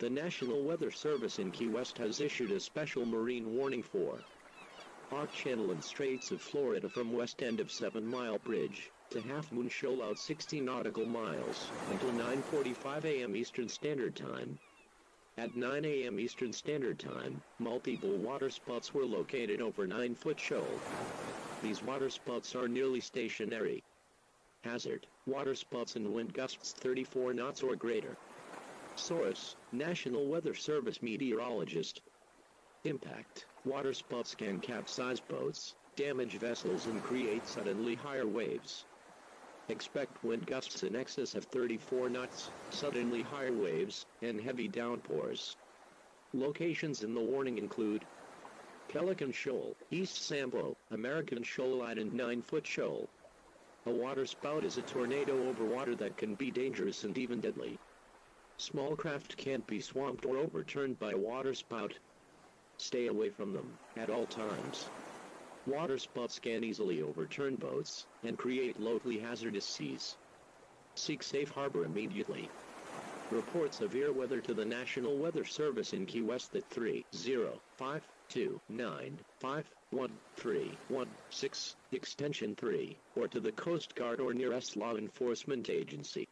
The National Weather Service in Key West has issued a special marine warning for our channel and straits of Florida from west end of 7 Mile Bridge to Half Moon Shoal out 60 nautical miles until 9:45 a.m. Eastern Standard Time. At 9 a.m. Eastern Standard Time, multiple water spots were located over 9-foot shoal. These water spots are nearly stationary. Hazard, water spots and wind gusts 34 knots or greater. Source, National Weather Service meteorologist. Impact, water spots can capsize boats, damage vessels and create suddenly higher waves. Expect wind gusts in excess of 34 knots, suddenly higher waves, and heavy downpours. Locations in the warning include Pelican Shoal, East Sambo, American Shoal Island 9-foot Shoal. A waterspout is a tornado over water that can be dangerous and even deadly. Small craft can't be swamped or overturned by a waterspout. Stay away from them at all times. Waterspouts can easily overturn boats and create locally hazardous seas. Seek safe harbor immediately. Report severe weather to the National Weather Service in Key West at 305-295-13116, extension 3, or to the Coast Guard or nearest law enforcement agency.